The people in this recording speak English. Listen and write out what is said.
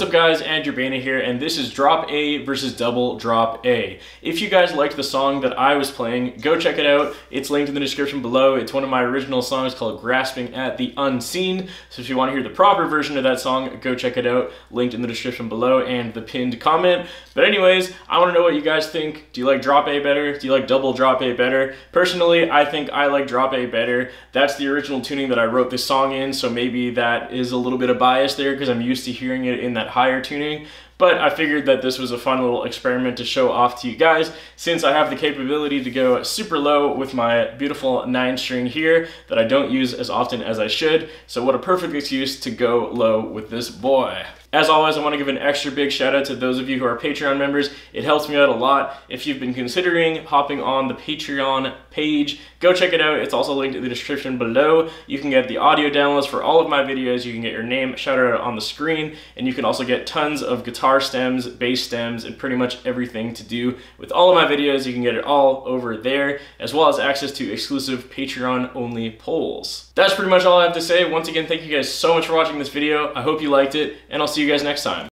What's up guys, Andrew Baena here, and this is Drop A versus Double Drop A. If you guys liked the song that I was playing, go check it out. It's linked in the description below. It's one of my original songs called Grasping at the Unseen. So if you want to hear the proper version of that song, go check it out. Linked in the description below and the pinned comment. But anyways, I want to know what you guys think. Do you like Drop A better? Do you like Double Drop A better? Personally, I think I like Drop A better. That's the original tuning that I wrote this song in, so maybe that is a little bit of bias there because I'm used to hearing it in that higher tuning, but I figured that this was a fun little experiment to show off to you guys since I have the capability to go super low with my beautiful 9-string here that I don't use as often as I should. So what a perfect excuse to go low with this boy. As always, I want to give an extra big shout out to those of you who are Patreon members. It helps me out a lot. If you've been considering hopping on the Patreon page, go check it out. It's also linked in the description below. You can get the audio downloads for all of my videos. You can get your name shouted out on the screen, and you can also get tons of guitar stems, bass stems, and pretty much everything to do with all of my videos. You can get it all over there, as well as access to exclusive Patreon-only polls. That's pretty much all I have to say. Once again, thank you guys so much for watching this video. I hope you liked it, and I'll see you guys next time.